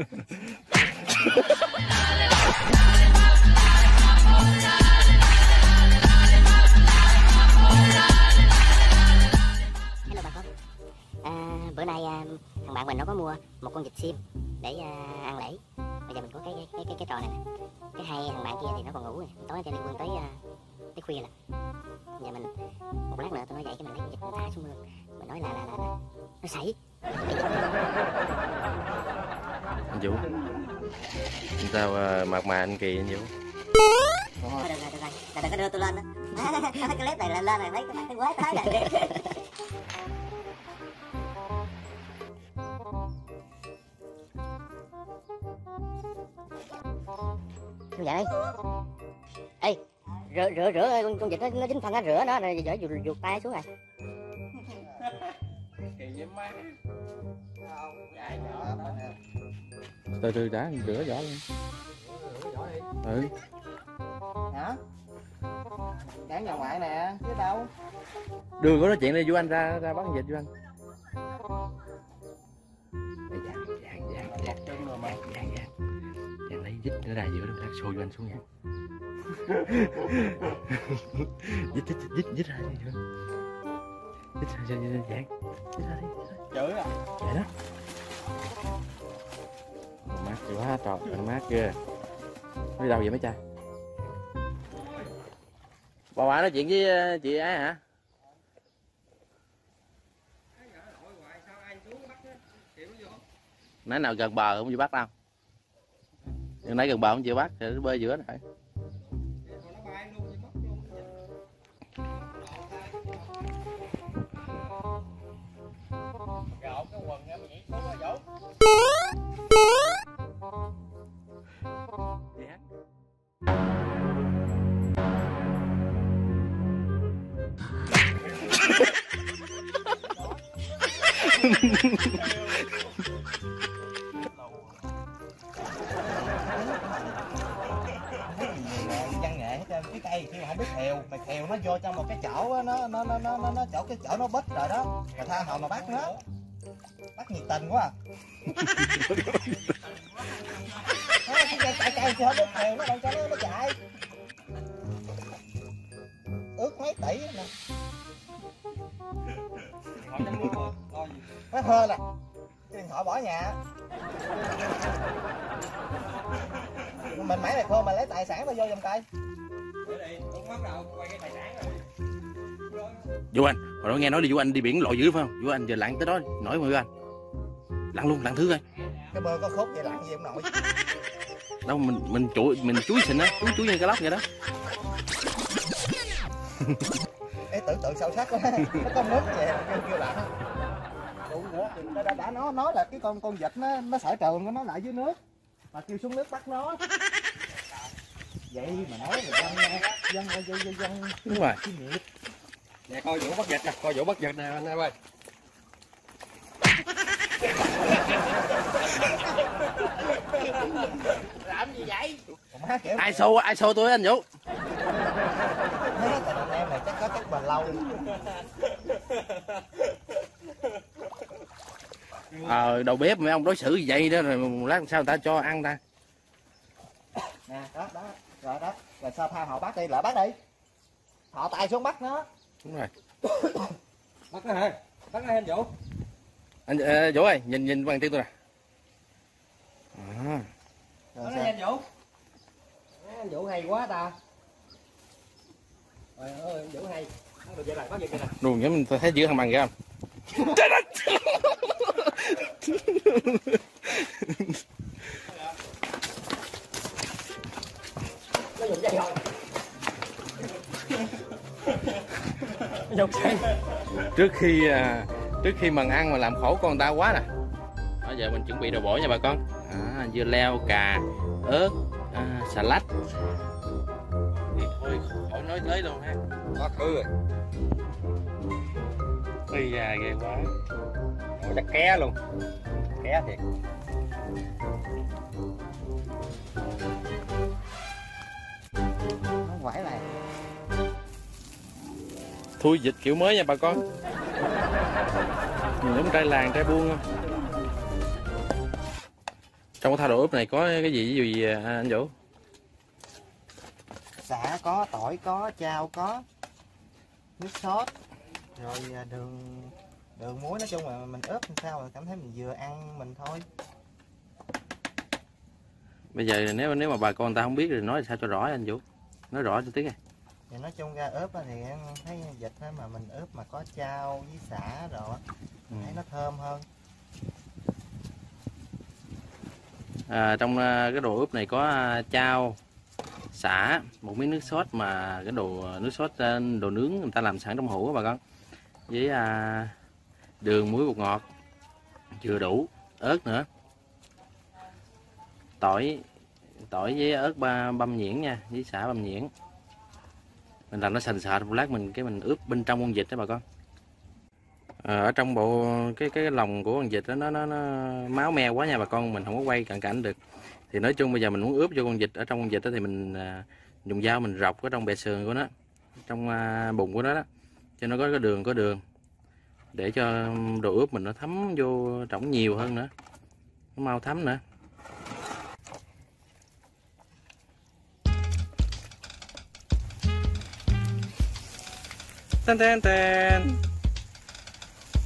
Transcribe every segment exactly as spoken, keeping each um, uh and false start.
Hello bà con. À, bữa nay thằng bạn mình nó có mua một con vịt sim để uh, ăn lẩy. Bây giờ mình có cái cái cái, cái trò này nè. Cái hai thằng bạn kia thì nó còn ngủ nè. Tối cho nên quên tới uh, tới khuya nè. Giờ mình một lát nữa tụi nó dậy cho mình lấy con vịt thả xuống mương. Mình nói là là là, là nó xảy. Anh Vũ, sao mặt mà anh kỳ anh Vũ? Thôi được rồi, được rồi, là đừng có đưa tôi lên đó. Cái clip này lên lên này thấy cái quái thái rồi. Chú dậy. Ê, rửa rửa rửa ơi, con con vịt nó nó dính phần nó rửa nó rồi giở dù ruột tay xuống rồi. Từ từ đã, rửa vỏ lên. Rửa vỏ đi. Ừ. Hả? Đáng nhà ngoại nè, chứ đâu. Đường có nói chuyện đi, Vũ Anh ra ra bắt con vịt Vũ Anh. Dàn lấy dít nữa ra giữa luôn, xô Vũ Anh xuống nha. Dít dít dít dít ra đi. Dít ra dít ra dít ra đi. Chửi à. Vậy đó. Mát quá trời, mát ghê. Đi đâu vậy mấy cha? Bà Hòa nói chuyện với chị Ái hả? Nãy nào gần bờ không chịu bắt đâu. Nhưng nãy gần bờ không chịu bắt, thì nó bơi giữa này. Văn nghệ hết trơn cái cây nhưng mà không biết thèo, mày thèo nó vô trong một cái chỗ đó, nó nó nó nó nó chỗ cái chỗ nó bít rồi đó, mà tha hồ mà bắt nó, bắt nhiệt tình quá. Cái cây cây cây không biết thèo nó còn cho nó nó chạy, ước mấy tỷ nè. Nó hơ nè, cái điện thoại bỏ nhà. Mình mãi này khô mà lấy tài sản mà vô vòng tay. Vũ Anh, hồi đó nghe nói là Vũ Anh đi biển lội dữ phải không? Vũ Anh giờ lặn tới đó, nổi mà Vũ Anh. Lặn luôn, lặn thứ coi. Cái bơ có khúc vậy lặn gì không nổi. Đâu mình mình chuỗi mình chuối xịn á, chuối chuối như cá lóc vậy đó. Ê, tưởng tượng sâu sắc quá. Nó có nước vậy mà kêu kêu lặn. Đúng nữa, đã, đã, đã nó nói là cái con con vịt nó nó sở trường nó lại dưới nước. Mà kêu xuống nước bắt nó. Vậy mà nói là dân dân dân dân. Đúng rồi. Nè coi Vũ bắt vịt nè, coi Vũ bắt vịt nè anh em ơi. Làm gì vậy? Ai xô ai xô tôi anh Vũ. Thế thằng anh em này chắc có chắc bền lâu. Ờ, đầu bếp mấy ông đối xử vậy đó rồi một lát sao người ta cho ăn ta. Nè, đó, đó, rồi đó, rồi sao tha họ bắt đi, lại bắt đi. Họ tay xuống bắt nó. Đúng rồi. Bắt nó hả? Bắt nó anh Vũ. Anh à, Vũ ơi, nhìn nhìn bằng tiếng tôi nè. À. Bắt nó anh Vũ. À, anh Vũ hay quá ta. Trời ơi, anh Vũ hay. Nó được vậy là bắt vậy nè. Luôn giống tôi thấy giữa thằng bằng kìa không? Nó dùng dây rồi. Dùng dây. Trước khi trước khi mình ăn mà làm khổ con ta quá nè. Bây giờ mình chuẩn bị đồ bổ nha bà con. À, dưa leo, cà, ớt, à, xà lách. Thì thôi khỏi nói tới luôn ha. Có thứ rồi. Ây da ghê quá. Nó chắc ké luôn. Ké thiệt. Nó quẩy lại. Thui vịt kiểu mới nha bà con. Nhìn giống trai làng, trai buôn không? Trong cái thao đồ ướp này có cái gì ví dụ gì à, anh Vũ? Sả có, tỏi có, chao có, nước sốt, rồi đường đường muối. Nói chung là mình ướp làm sao là cảm thấy mình vừa ăn mình thôi. Bây giờ nếu nếu mà bà con ta không biết thì nói sao cho rõ anh Vũ, nói rõ cho tiếng này. Thì nói chung ra ướp thì thấy vịt mà mình ướp mà có chao với sả rồi ừ. thấy nó thơm hơn. À, trong cái đồ ướp này có chao, sả, một miếng nước sốt, mà cái đồ nước sốt đồ nướng người ta làm sẵn trong hũ bà con, với à, đường muối bột ngọt vừa đủ, ớt nữa, tỏi tỏi với ớt ba, băm nhuyễn nha, với sả băm nhuyễn. Mình làm nó sền sệt một lát mình cái mình ướp bên trong con vịt đó bà con. À, ở trong bộ cái cái lòng của con vịt đó nó, nó nó máu me quá nha bà con, mình không có quay cận cảnh được. Thì nói chung bây giờ mình muốn ướp vô con vịt, ở trong con vịt đó thì mình à, dùng dao mình rọc cái trong bẹ sườn của nó, trong à, bụng của nó đó, cho nó có cái đường có đường để cho đồ ướp mình nó thấm vô trỏng nhiều hơn nữa, nó mau thấm nữa. Tên tên tên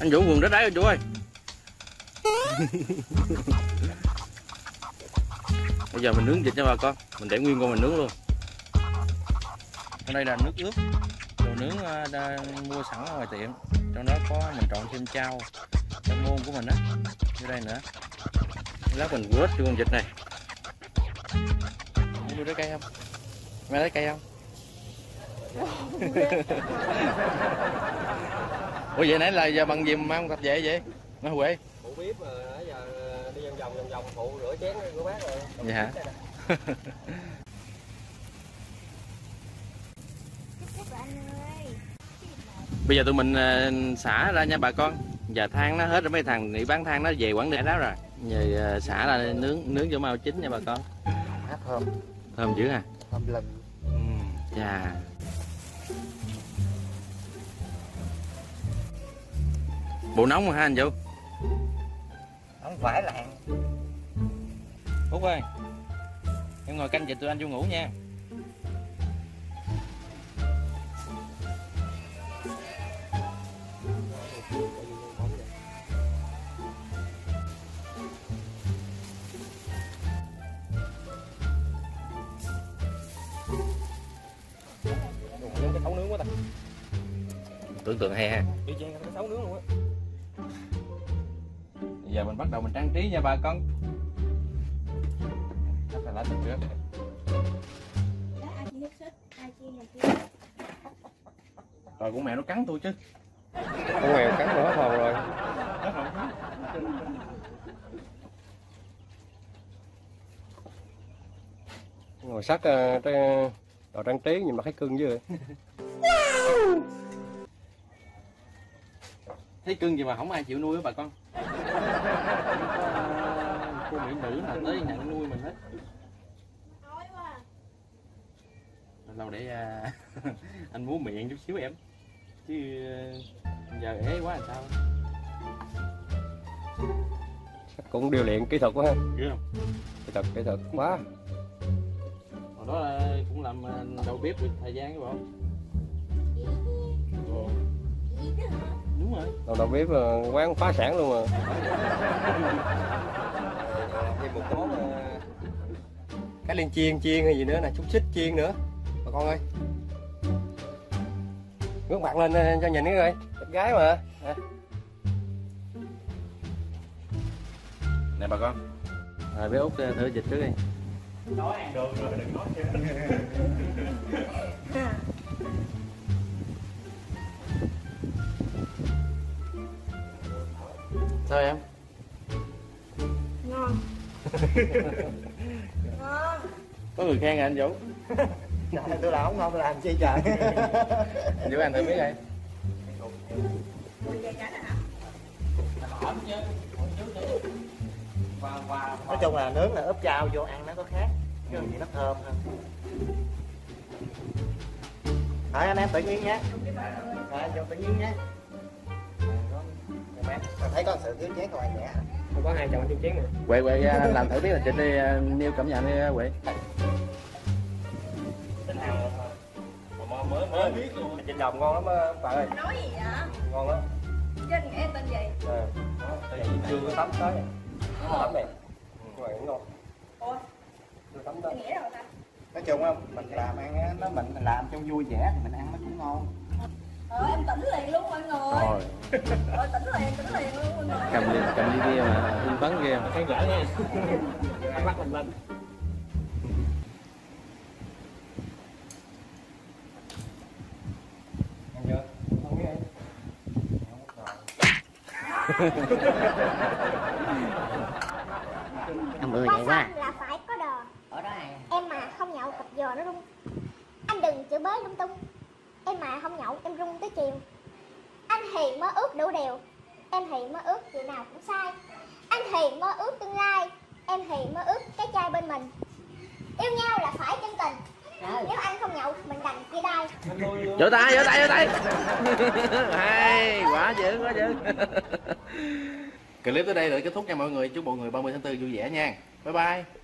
anh Vũ vườn đất đá rồi chú ơi. Bây giờ mình nướng vịt nha bà con, mình để nguyên con mình nướng luôn. Ở đây là nước ướp, đồ nướng mua sẵn ở ngoài tiệm, trong đó có mình trộn thêm chao, cái môn của mình á, dưới đây nữa. Lát mình vớt cho con vịt này. Mua trái cây không? Mẹ lấy cây không? Ủa vậy nãy là giờ bằng gì mà không tập vậy vậy? Nó quê. Phụ bếp mà nãy giờ đi vòng vòng vòng vòng phụ rửa chén của bác rồi. Vậy hả? Bây giờ tụi mình xả ra nha bà con. Giờ than nó hết rồi, mấy thằng đi bán than nó về Quảng Ninh đó rồi. Giờ xả ra nướng nướng cho mau chín nha bà con. Hát thơm. Thơm dữ à? Thơm lừng. Ừ, chà. Bộ nóng rồi ha anh Vũ? Không phải là hạn. Út ơi, em ngồi canh vịt tụi anh vô ngủ nha. Nướng cái thấu nướng quá ta. Tưởng tượng hay ha. Đi chén cái thấu nướng luôn á. Giờ mình bắt đầu mình trang trí nha bà con. Chắc là lá thịt trước. Rồi con mèo nó cắn tôi chứ. Con mèo cắn tôi hết hồn rồi. Ngồi sát uh, đồ trang trí nhưng mà thấy cưng dữ vậy. Thấy cưng gì mà không ai chịu nuôi á bà con. Cô mỹ nữ là tới nhận nuôi mình hết. Lâu để à, anh múa miệng chút xíu em. Chứ giờ ế quá làm sao? Cũng điều luyện kỹ thuật quá ha. Kỹ không? Kỹ thuật kỹ thuật quá. Hồi đó là cũng làm đầu bếp được thời gian chứ bộ. Đúng rồi. Đầu đầu bếp quán phá sản luôn rồi. Thêm một món cá liên chiên chiên hay gì nữa nè, xúc xích chiên nữa bà con ơi. Ngước mặt lên cho nhìn nữa coi, đẹp gái mà. À. Nè bà con. Rồi bé Út thử vịt trước đi. Nói ăn được rồi đừng nói thêm. Sao em? Ngon. Ngon. Có người khen rồi anh Vũ. Trời, tôi là không ngon làm chi trời. Vũ anh thử biết đây. Nói chung là nướng là ướp chao vô ăn nó có khác, chứ gì nó thơm hơn. Rồi anh em tự nhiên nhé. Rồi anh Vũ tự nhiên nhé. mát. Mà thấy có sự thiếu chén không anh nhẹ hả? Không có hai chồng thiếu chén nè. Quậy quậy làm thử biết là chị đi nêu cảm nhận đi Quậy. Cái nào mà mới mới biết luôn. Chị làm ngon lắm bạn ơi. Nói gì vậy? Ngon lắm. Trên em tên gì? À, tên gì chưa có tắm tới. Có tắm này. Quậy cũng ngon. Ôi. Chưa tắm tới. Nghĩa rồi ta. Nói chung á, mình làm ăn á, nó mình làm cho vui vẻ thì mình ăn nó cũng ngon. Ờ, em tỉnh liền luôn mọi người. Rồi. Ờ, tỉnh liền, tỉnh liền luôn mọi người. Cầm đi, cầm đi kia mà, tư vấn kia mà. Thấy gỡ nha. Ai bắt mình lên. Ăn chưa? Không biết em. Không có đồ. Ăn bữa vậy quá. Là phải có đồ. Ở đó này. Em mà không nhậu cặp giò nó rung. Anh đừng chửi bới lung tung. Em mà không nhậu em rung tới chiều. Anh thì mơ ước đủ điều, em thì mơ ước chuyện nào cũng sai. Anh thì mơ ước tương lai, em thì mơ ước cái trai bên mình. Yêu nhau là phải chân tình. Nếu anh không nhậu mình đành chia tay. Vỗ tay, vỗ tay, vỗ tay. Hay quá dữ, quá dữ. Clip tới đây là kết thúc nha mọi người. Chúc mọi người ba mươi tháng tư vui vẻ nha. Bye bye.